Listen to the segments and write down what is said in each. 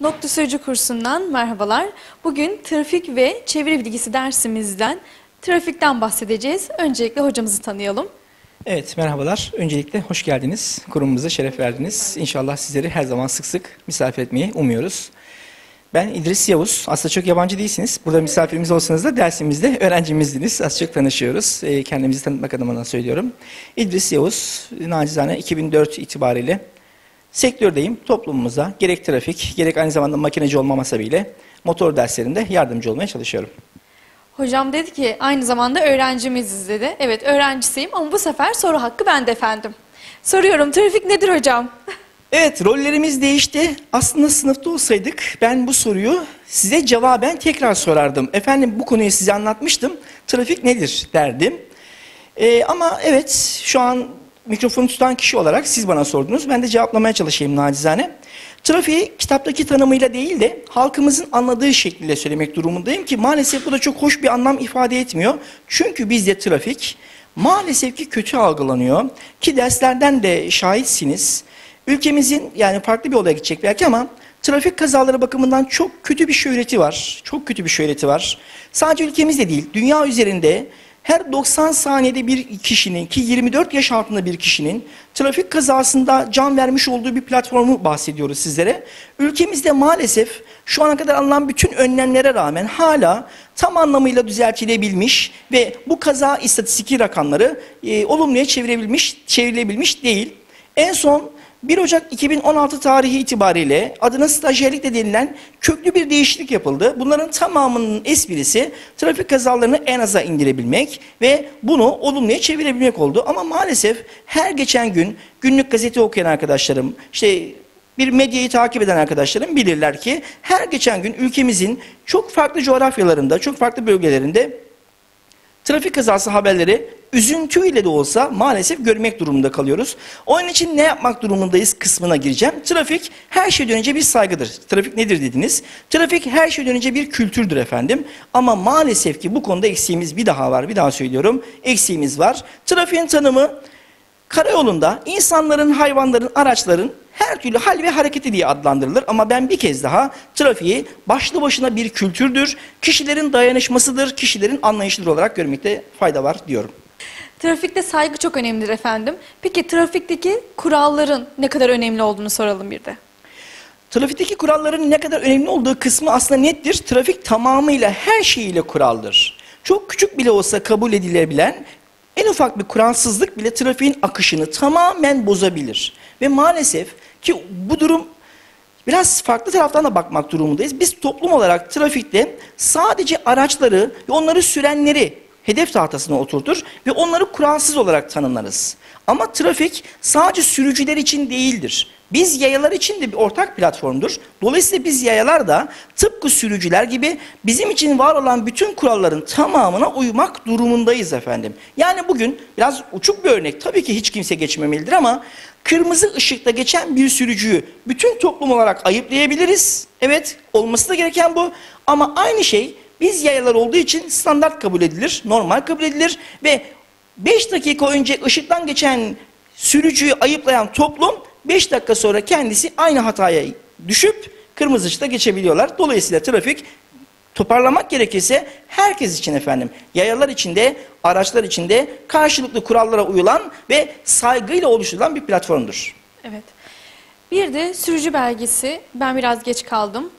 Nokta Sürücü Kursu'ndan merhabalar. Bugün trafik ve çeviri bilgisi dersimizden trafikten bahsedeceğiz. Öncelikle hocamızı tanıyalım. Evet, merhabalar. Öncelikle hoş geldiniz. Kurumumuza şeref verdiniz. İnşallah sizleri her zaman sık sık misafir etmeyi umuyoruz. Ben İdris Yavuz. Aslında çok yabancı değilsiniz. Burada misafirimiz olsanız da dersimizde öğrencimizdiniz. Az çok tanışıyoruz. Kendimizi tanıtmak adına söylüyorum. İdris Yavuz, nacizane 2004 itibariyle sektördeyim. Toplumumuza gerek trafik, gerek aynı zamanda makineci olmam hasebiyle motor derslerinde yardımcı olmaya çalışıyorum. Hocam dedi ki aynı zamanda öğrencimiziz dedi. Evet, öğrencisiyim ama bu sefer soru hakkı bende efendim. Soruyorum, trafik nedir hocam? Evet, rollerimiz değişti. Aslında sınıfta olsaydık ben bu soruyu size cevaben tekrar sorardım. Efendim, bu konuyu size anlatmıştım. Trafik nedir derdim. Ama evet, şu an mikrofonu tutan kişi olarak siz bana sordunuz. Ben de cevaplamaya çalışayım nacizane. Trafiği kitaptaki tanımıyla değil de halkımızın anladığı şekliyle söylemek durumundayım ki maalesef bu da çok hoş bir anlam ifade etmiyor. Çünkü bizde trafik maalesef ki kötü algılanıyor. Ki derslerden de şahitsiniz. Ülkemizin yani farklı bir olaya gidecek belki ama trafik kazaları bakımından çok kötü bir şöhreti var. Çok kötü bir şöhreti var. Sadece ülkemizde değil, dünya üzerinde her 90 saniyede bir kişinin ki 24 yaş altında bir kişinin trafik kazasında can vermiş olduğu bir platformu bahsediyoruz sizlere. Ülkemizde maalesef şu ana kadar alınan bütün önlemlere rağmen hala tam anlamıyla düzeltilebilmiş ve bu kaza istatistik rakamları olumluya çevrilebilmiş değil. En son 1 Ocak 2016 tarihi itibariyle adına stajyerlik de denilen köklü bir değişiklik yapıldı. Bunların tamamının esprisi trafik kazalarını en aza indirebilmek ve bunu olumluya çevirebilmek oldu. Ama maalesef her geçen gün günlük gazete okuyan arkadaşlarım, işte bir medyayı takip eden arkadaşlarım bilirler ki her geçen gün ülkemizin çok farklı coğrafyalarında, çok farklı bölgelerinde trafik kazası haberleri üzüntüyle de olsa maalesef görmek durumunda kalıyoruz. Onun için ne yapmak durumundayız kısmına gireceğim. Trafik her şeyden önce bir saygıdır. Trafik nedir dediniz? Trafik her şeyden önce bir kültürdür efendim. Ama maalesef ki bu konuda eksiğimiz bir daha söylüyorum. Eksiğimiz var. Trafiğin tanımı karayolunda insanların, hayvanların, araçların her türlü hal ve hareketi diye adlandırılır. Ama ben bir kez daha trafiği başlı başına bir kültürdür, kişilerin dayanışmasıdır, kişilerin anlayışıdır olarak görmekte fayda var diyorum. Trafikte saygı çok önemlidir efendim. Peki trafikteki kuralların ne kadar önemli olduğunu soralım bir de. Trafikteki kuralların ne kadar önemli olduğu kısmı aslında nettir. Trafik tamamıyla her şeyiyle kuraldır. Çok küçük bile olsa kabul edilebilen en ufak bir kuralsızlık bile trafiğin akışını tamamen bozabilir. Ve maalesef ki bu durum biraz farklı taraftan da bakmak durumundayız. Biz toplum olarak trafikte sadece araçları ve onları sürenleri hedef tahtasına oturtur ve onları kuralsız olarak tanımlarız. Ama trafik sadece sürücüler için değildir. Biz yayalar için de bir ortak platformdur. Dolayısıyla biz yayalar da tıpkı sürücüler gibi bizim için var olan bütün kuralların tamamına uymak durumundayız efendim. Yani bugün biraz uçuk bir örnek, tabii ki hiç kimse geçmemelidir ama kırmızı ışıkta geçen bir sürücüyü bütün toplum olarak ayıplayabiliriz. Evet, olması da gereken bu ama aynı şey biz yayalar olduğu için standart kabul edilir, normal kabul edilir ve 5 dakika önce ışıktan geçen sürücüyü ayıplayan toplum 5 dakika sonra kendisi aynı hataya düşüp kırmızı ışıkta geçebiliyorlar. Dolayısıyla trafik toparlamak gerekirse herkes için efendim, yayalar için de araçlar için de karşılıklı kurallara uyulan ve saygıyla oluşturulan bir platformdur. Evet. Bir de sürücü belgesi, ben biraz geç kaldım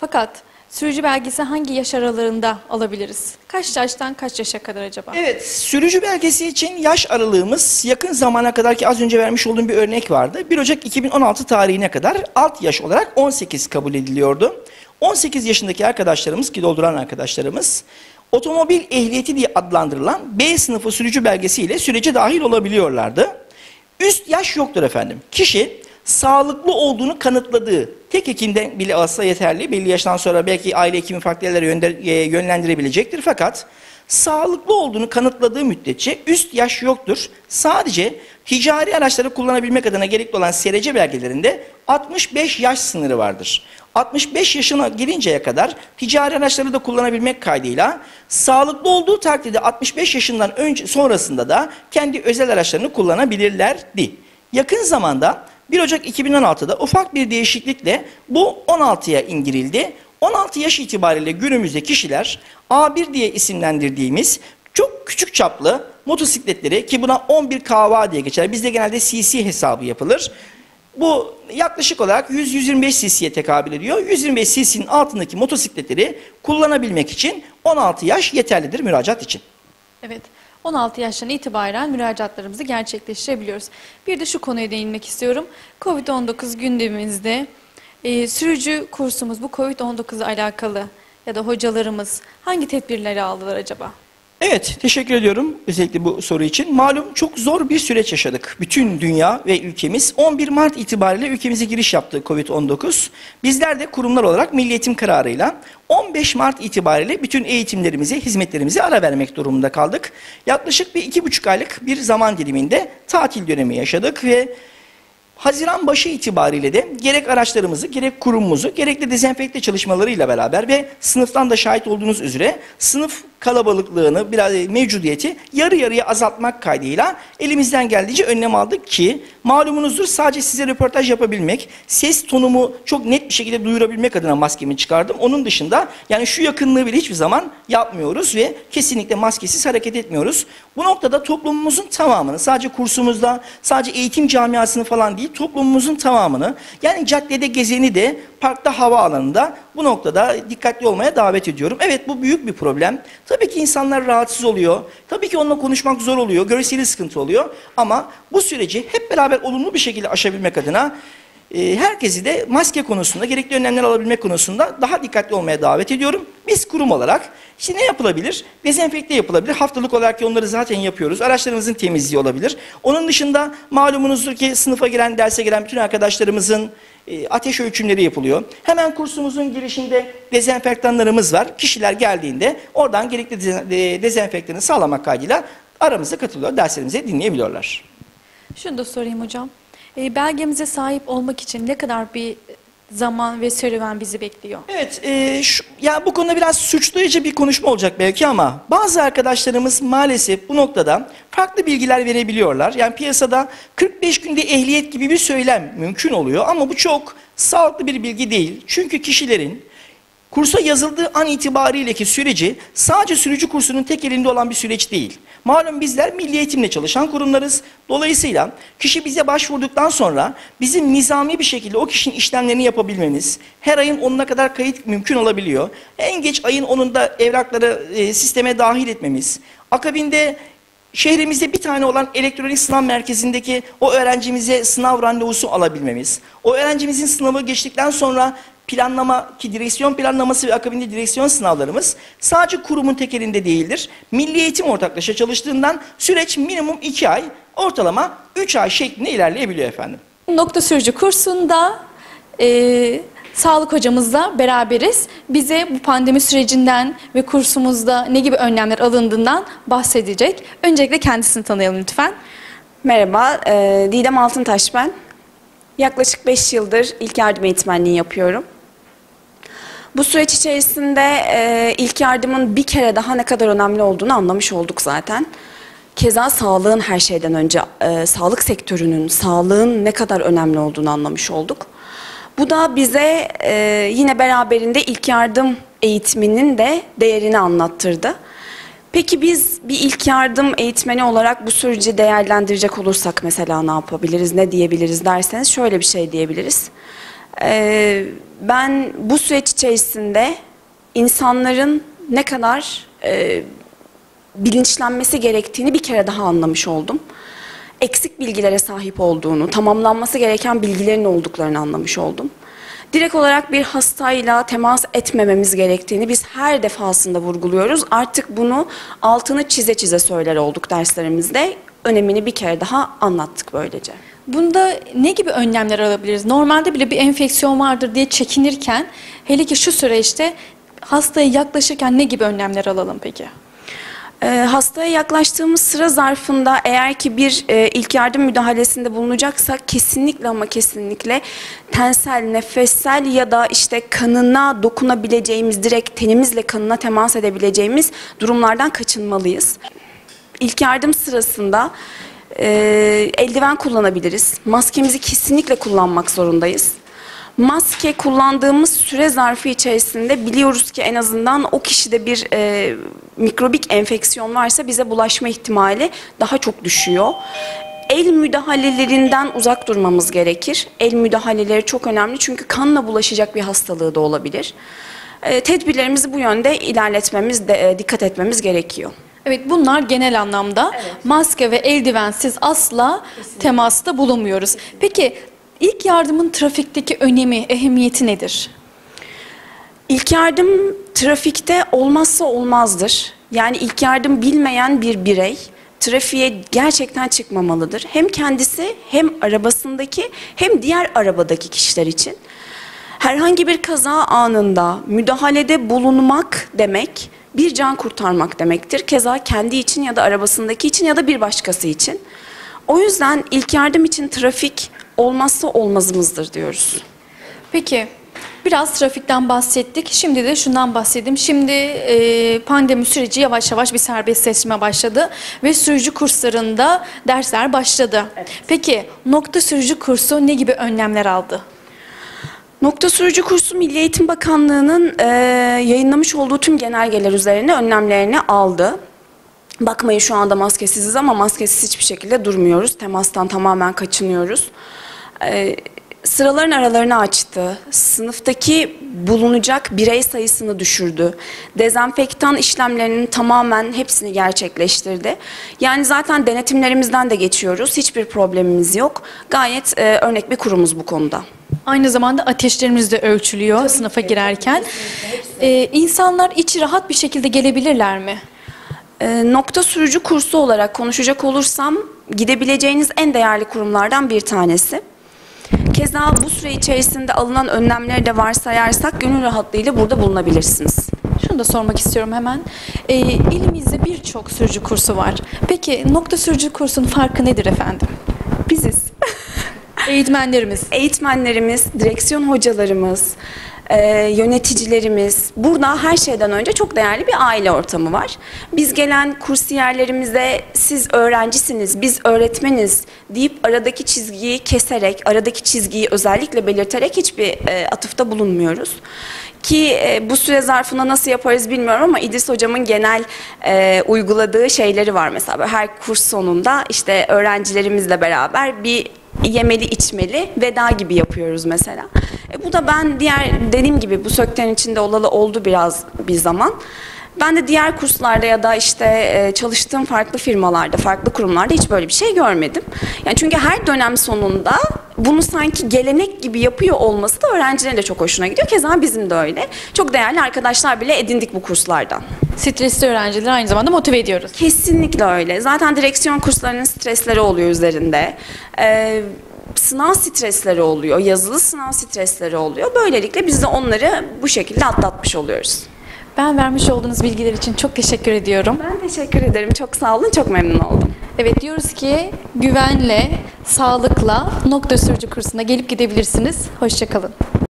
fakat sürücü belgesi hangi yaş aralarında alabiliriz? Kaç yaştan kaç yaşa kadar acaba? Evet, sürücü belgesi için yaş aralığımız yakın zamana kadar ki az önce vermiş olduğum bir örnek vardı. 1 Ocak 2016 tarihine kadar alt yaş olarak 18 kabul ediliyordu. 18 yaşındaki arkadaşlarımız ki dolduran arkadaşlarımız otomobil ehliyeti diye adlandırılan B sınıfı sürücü belgesiyle sürece dahil olabiliyorlardı. Üst yaş yoktur efendim. Kişi sağlıklı olduğunu kanıtladığı, tek hekimden bile alsa yeterli, belli yaştan sonra belki aile hekimi farklı yerlere yönlendirebilecektir. Fakat sağlıklı olduğunu kanıtladığı müddetçe üst yaş yoktur. Sadece ticari araçları kullanabilmek adına gerekli olan SRC belgelerinde 65 yaş sınırı vardır. 65 yaşına gelinceye kadar ticari araçları da kullanabilmek kaydıyla sağlıklı olduğu takdirde 65 yaşından önce sonrasında da kendi özel araçlarını kullanabilirlerdi. Yakın zamanda 1 Ocak 2016'da ufak bir değişiklikle bu 16'ya indirildi. 16 yaş itibariyle günümüzde kişiler A1 diye isimlendirdiğimiz çok küçük çaplı motosikletleri, ki buna 11 kW diye geçer. Bizde genelde cc hesabı yapılır. Bu yaklaşık olarak 100-125 cc'ye tekabül ediyor. 125 cc'nin altındaki motosikletleri kullanabilmek için 16 yaş yeterlidir müracaat için. Evet, 16 yaştan itibaren müracaatlarımızı gerçekleştirebiliyoruz. Bir de şu konuya değinmek istiyorum. Covid-19 gündemimizde sürücü kursumuz bu Covid-19 ile alakalı ya da hocalarımız hangi tedbirleri aldılar acaba? Evet, teşekkür ediyorum özellikle bu soru için. Malum çok zor bir süreç yaşadık. Bütün dünya ve ülkemiz 11 Mart itibariyle ülkemize giriş yaptı Covid-19. Bizler de kurumlar olarak Milli Eğitim kararıyla 15 Mart itibariyle bütün eğitimlerimizi, hizmetlerimizi ara vermek durumunda kaldık. Yaklaşık bir 2,5 aylık bir zaman diliminde tatil dönemi yaşadık ve Haziran başı itibariyle de gerek araçlarımızı, gerek kurumumuzu, gerek de dezenfekte çalışmalarıyla beraber ve sınıftan da şahit olduğunuz üzere sınıf kalabalıklığını, biraz mevcudiyeti yarı yarıya azaltmak kaydıyla elimizden geldiğince önlem aldık ki malumunuzdur, sadece size röportaj yapabilmek, ses tonumu çok net bir şekilde duyurabilmek adına maskemi çıkardım. Onun dışında yani şu yakınlığı bile hiçbir zaman yapmıyoruz ve kesinlikle maskesiz hareket etmiyoruz. Bu noktada toplumumuzun tamamını, sadece kursumuzda, sadece eğitim camiasını falan değil, toplumumuzun tamamını, yani caddede gezeni de, parkta, havaalanında bu noktada dikkatli olmaya davet ediyorum. Evet, bu büyük bir problem. Tabii ki insanlar rahatsız oluyor. Tabii ki onunla konuşmak zor oluyor. Görseli sıkıntı oluyor. Ama bu süreci hep beraber olumlu bir şekilde aşabilmek adına herkesi de maske konusunda, gerekli önlemler alabilmek konusunda daha dikkatli olmaya davet ediyorum. Biz kurum olarak işte ne yapılabilir? Dezenfekte yapılabilir. Haftalık olarak onları zaten yapıyoruz. Araçlarımızın temizliği olabilir. Onun dışında malumunuzdur ki sınıfa giren, derse giren bütün arkadaşlarımızın ateş ölçümleri yapılıyor. Hemen kursumuzun girişinde dezenfektanlarımız var. Kişiler geldiğinde oradan gerekli dezenfektanı sağlamak kaydıyla aramıza katılıyor. Derslerimizi dinleyebiliyorlar. Şunu da sorayım hocam. Belgemize sahip olmak için ne kadar bir zaman ve serüven bizi bekliyor? Evet, ya bu konuda biraz suçlayıcı bir konuşma olacak belki ama bazı arkadaşlarımız maalesef bu noktada farklı bilgiler verebiliyorlar. Yani piyasada 45 günde ehliyet gibi bir söylem mümkün oluyor ama bu çok sağlıklı bir bilgi değil. Çünkü kişilerin kursa yazıldığı an itibariyle ki süreci sadece sürücü kursunun tek elinde olan bir süreç değil. Malum bizler milli eğitimle çalışan kurumlarız. Dolayısıyla kişi bize başvurduktan sonra bizim nizami bir şekilde o kişinin işlemlerini yapabilmeniz, her ayın 10'una kadar kayıt mümkün olabiliyor. En geç ayın 10'unda evrakları sisteme dahil etmemiz, akabinde şehrimizde bir tane olan elektronik sınav merkezindeki o öğrencimize sınav randevusu alabilmemiz, o öğrencimizin sınavı geçtikten sonra planlama ki direksiyon planlaması ve akabinde direksiyon sınavlarımız sadece kurumun tek elinde değildir. Milli Eğitim ortaklaşa çalıştığından süreç minimum 2 ay, ortalama 3 ay şeklinde ilerleyebiliyor efendim. Nokta Sürücü kursunda sağlık hocamızla beraberiz. Bize bu pandemi sürecinden ve kursumuzda ne gibi önlemler alındığından bahsedecek. Öncelikle kendisini tanıyalım lütfen. Merhaba, Didem Altıntaş ben. Yaklaşık 5 yıldır ilk yardım eğitmenliği yapıyorum. Bu süreç içerisinde ilk yardımın bir kere daha ne kadar önemli olduğunu anlamış olduk zaten. Keza sağlığın her şeyden önce, sağlık sektörünün, sağlığın ne kadar önemli olduğunu anlamış olduk. Bu da bize yine beraberinde ilk yardım eğitiminin de değerini anlattırdı. Peki biz bir ilk yardım eğitmeni olarak bu süreci değerlendirecek olursak mesela ne yapabiliriz, ne diyebiliriz derseniz şöyle bir şey diyebiliriz. Ben bu süreç içerisinde insanların ne kadar bilinçlenmesi gerektiğini bir kere daha anlamış oldum. Eksik bilgilere sahip olduğunu, tamamlanması gereken bilgilerin olduklarını anlamış oldum. Direkt olarak bir hastayla temas etmememiz gerektiğini biz her defasında vurguluyoruz. Artık bunu altını çize çize söyler olduk derslerimizde. Önemini bir kere daha anlattık böylece. Bunda ne gibi önlemler alabiliriz? Normalde bile bir enfeksiyon vardır diye çekinirken, hele ki şu süreçte hastaya yaklaşırken ne gibi önlemler alalım peki? Hastaya yaklaştığımız sıra zarfında eğer ki bir ilk yardım müdahalesinde bulunacaksak kesinlikle ama kesinlikle tensel, nefessel ya da işte kanına dokunabileceğimiz, direkt tenimizle kanına temas edebileceğimiz durumlardan kaçınmalıyız. İlk yardım sırasında eldiven kullanabiliriz. Maskemizi kesinlikle kullanmak zorundayız. Maske kullandığımız süre zarfı içerisinde biliyoruz ki en azından o kişide bir mikrobik enfeksiyon varsa bize bulaşma ihtimali daha çok düşüyor. El müdahalelerinden uzak durmamız gerekir. El müdahaleleri çok önemli çünkü kanla bulaşacak bir hastalığı da olabilir. Tedbirlerimizi bu yönde ilerletmemiz, dikkat etmemiz gerekiyor. Evet, bunlar genel anlamda. Evet. Maske ve eldivensiz asla kesinlikle temasta bulunmuyoruz. Kesinlikle. Peki ilk yardımın trafikteki önemi, ehemmiyeti nedir? İlk yardım trafikte olmazsa olmazdır. Yani ilk yardım bilmeyen bir birey trafiğe gerçekten çıkmamalıdır. Hem kendisi, hem arabasındaki, hem diğer arabadaki kişiler için. Herhangi bir kaza anında müdahalede bulunmak demek, bir can kurtarmak demektir. Keza kendi için ya da arabasındaki için ya da bir başkası için. O yüzden ilk yardım için trafik olmazsa olmazımızdır diyoruz. Peki biraz trafikten bahsettik. Şimdi de şundan bahsedeyim. Şimdi pandemi süreci yavaş yavaş bir serbestleşme başladı ve sürücü kurslarında dersler başladı. Evet. Peki Nokta Sürücü Kursu ne gibi önlemler aldı? Nokta Sürücü Kursu Milli Eğitim Bakanlığı'nın yayınlamış olduğu tüm genelgeler üzerine önlemlerini aldı. Bakmayın şu anda maskesiziz ama maskesiz hiçbir şekilde durmuyoruz. Temastan tamamen kaçınıyoruz. Sıraların aralarını açtı. Sınıftaki bulunacak birey sayısını düşürdü. Dezenfektan işlemlerinin tamamen hepsini gerçekleştirdi. Yani zaten denetimlerimizden de geçiyoruz. Hiçbir problemimiz yok. Gayet örnek bir kurumuz bu konuda. Aynı zamanda ateşlerimiz de ölçülüyor tabii sınıfa girerken. İnsanlar içi rahat bir şekilde gelebilirler mi? Nokta Sürücü Kursu olarak konuşacak olursam gidebileceğiniz en değerli kurumlardan bir tanesi. Keza bu süre içerisinde alınan önlemleri de varsayarsak gönül rahatlığıyla burada bulunabilirsiniz. Şunu da sormak istiyorum hemen. İlimizde birçok sürücü kursu var. Peki Nokta Sürücü Kursu'nun farkı nedir efendim? Biziz. Eğitmenlerimiz. Eğitmenlerimiz, direksiyon hocalarımız, yöneticilerimiz, burada her şeyden önce çok değerli bir aile ortamı var. Biz gelen kursiyerlerimize siz öğrencisiniz, biz öğretmeniz deyip aradaki çizgiyi keserek, aradaki çizgiyi özellikle belirterek hiçbir atıfta bulunmuyoruz. Ki bu süre zarfında nasıl yaparız bilmiyorum ama İdris hocamın genel uyguladığı şeyleri var. Mesela her kurs sonunda işte öğrencilerimizle beraber bir yemeli, içmeli, veda gibi yapıyoruz mesela. Bu da ben dediğim gibi bu sektörün içinde olalı oldu biraz bir zaman. Ben de diğer kurslarda ya da işte çalıştığım farklı firmalarda, farklı kurumlarda hiç böyle bir şey görmedim. Yani çünkü her dönem sonunda bunu sanki gelenek gibi yapıyor olması da öğrencilerin de çok hoşuna gidiyor. Keza bizim de öyle. Çok değerli arkadaşlar bile edindik bu kurslardan. Stresli öğrencileri aynı zamanda motive ediyoruz. Kesinlikle öyle. Zaten direksiyon kurslarının stresleri oluyor üzerinde. Sınav stresleri oluyor. Yazılı sınav stresleri oluyor. Böylelikle biz de onları bu şekilde atlatmış oluyoruz. Ben vermiş olduğunuz bilgiler için çok teşekkür ediyorum. Ben teşekkür ederim. Çok sağ olun. Çok memnun oldum. Evet, diyoruz ki güvenle, sağlıkla Nokta Sürücü Kursu'na gelip gidebilirsiniz. Hoşça kalın.